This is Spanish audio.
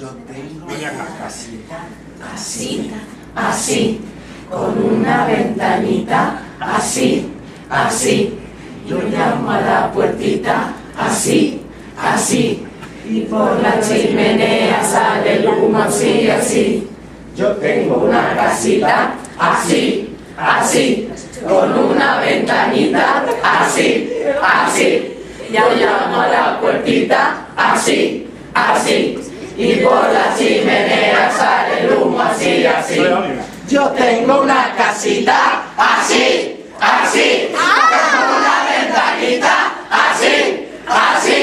Yo tengo una casita, así, así, con una ventanita, así, así, y una almohada puertita, así, así, y por la chimenea sale el humo, así, así. Yo tengo una casita, así, así, con una ventanita, así, así, y una almohada puertita, así, así. Y por la chimenea sale el humo, así, así. Yo tengo una casita, así, así, con una ventanita, así, así.